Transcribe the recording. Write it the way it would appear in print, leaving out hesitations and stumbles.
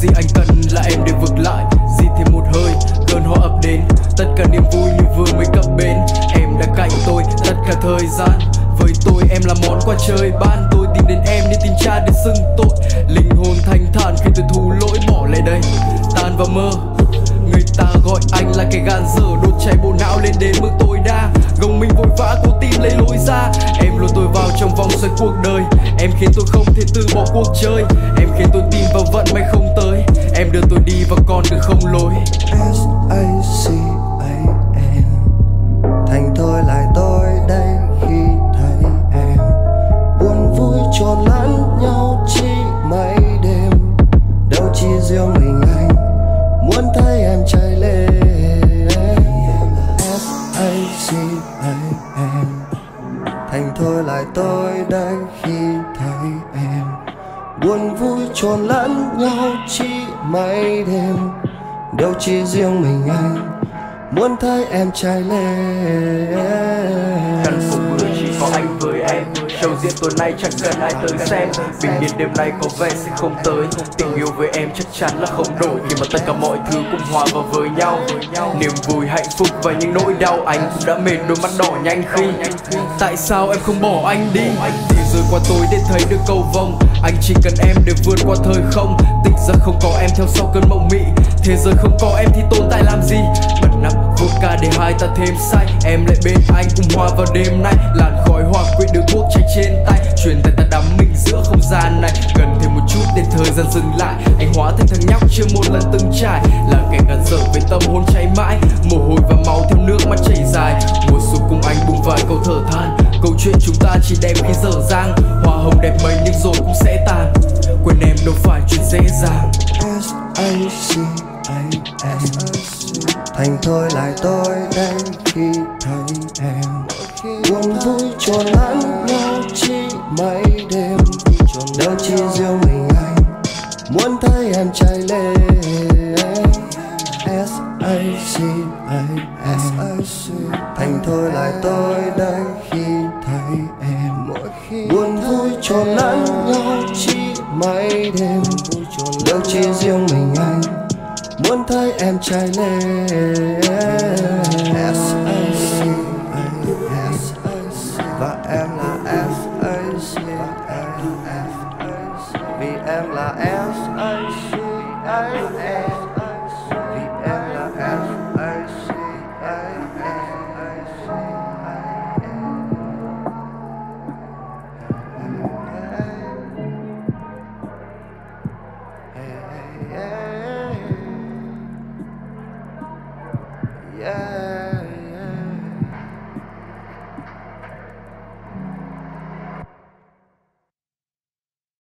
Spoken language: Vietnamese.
gì anh cần là em đều vực lại. Dì thêm một hơi, cơn hoa ập đến, tất cả niềm vui như vừa mới cập bến. Em đã cạnh tôi tất cả thời gian, với tôi em là món quà trời ban. Tôi tìm đến em nên tình cha để xưng tội, linh hồn thanh thản khi tôi thú lỗi bỏ lại đây. Tan vào mơ, người ta gọi anh là cái gan dở, đốt cháy bộ não lên đến mức tối đa. Gồng mình vội vã cố tìm lấy lối ra, em lôi tôi vào trong vòng xoáy cuộc đời. Em khiến tôi không thể từ bỏ cuộc chơi, em khiến tôi tìm vào vận may không tới. Em đưa tôi đi vào con đường không lối. SACAN, thành tôi lại tôi đây khi thấy em. Buồn vui trộn lẫn nhau chỉ mấy đêm, đâu chỉ riêng mình anh muốn thấy em cháy lên. SACAN, thành thôi lại tôi đây khi thấy em. Buồn vui trộn lẫn nhau chỉ mấy đêm, đâu chỉ riêng mình anh muốn thấy em cháy lên. Căn phòng người chỉ có anh với em, show diễn tối nay chẳng cần ai tới xem. Bình yên đêm nay có vẻ sẽ không tới, tình yêu với em chắc chắn là không đổi. Khi mà tất cả mọi thứ cũng hòa vào với nhau, niềm vui hạnh phúc và những nỗi đau. Anh cũng đã mệt đôi mắt đỏ nhanh khi tại sao em không bỏ anh đi. Thì rồi qua tối để thấy được cầu vồng, anh chỉ cần em để vượt qua thời không. Tịch ra không có em theo sau cơn mộng mị, thế giới không có em thì tồn tại làm gì. Bật nắp vodka để hai ta thêm say, em lại bên anh cùng hòa vào đêm nay. Làn khói hòa quyện được thuốc cháy trên tay, truyền tay ta đắm mình giữa không gian này. Gần thêm một chút để thời gian dừng lại, anh hóa thành thằng nhóc chưa một lần từng trải. Là kẻ gan dở với tâm hồn cháy mãi, mồ hôi và máu theo nước mắt chảy dài. Mùa xuân cùng anh bùng vài câu thở than, câu chuyện chúng ta chỉ đẹp khi dở dang. Hoa hồng đẹp mấy nhưng rồi cũng sẽ tàn, quên em đâu phải chuyện dễ dàng. SACAN, thành thôi lại tôi đây khi thấy em. Buồn vui trộn lẫn nhau chỉ mấy đêm, đâu chỉ riêng mình anh muốn thấy em cháy lên. SACAN, thành thôi lại tôi đây khi thấy em. Buồn vui trộn lẫn nhau chỉ mấy đêm, đâu chỉ riêng mình anh muốn thấy em cháy lên. SACAN, và em là SACAN, vì em là SACAN.